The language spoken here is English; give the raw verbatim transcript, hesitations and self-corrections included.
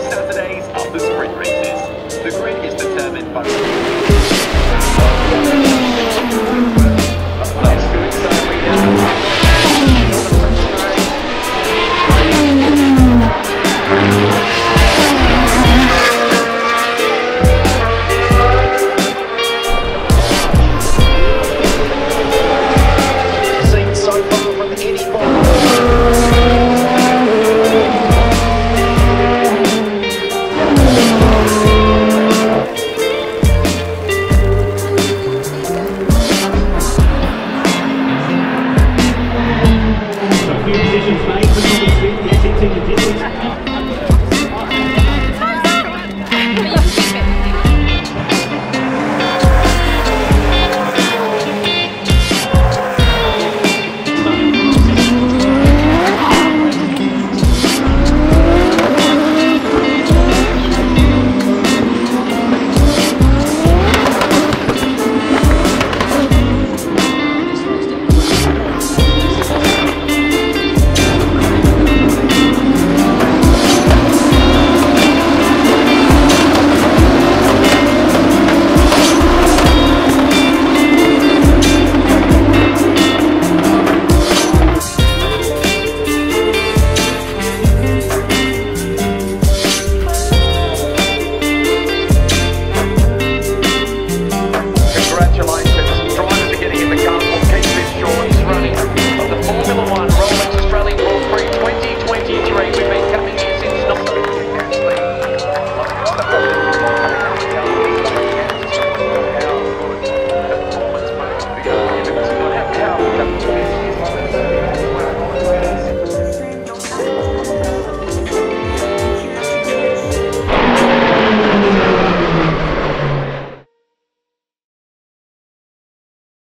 Saturday's are the sprint races. The grid is determined by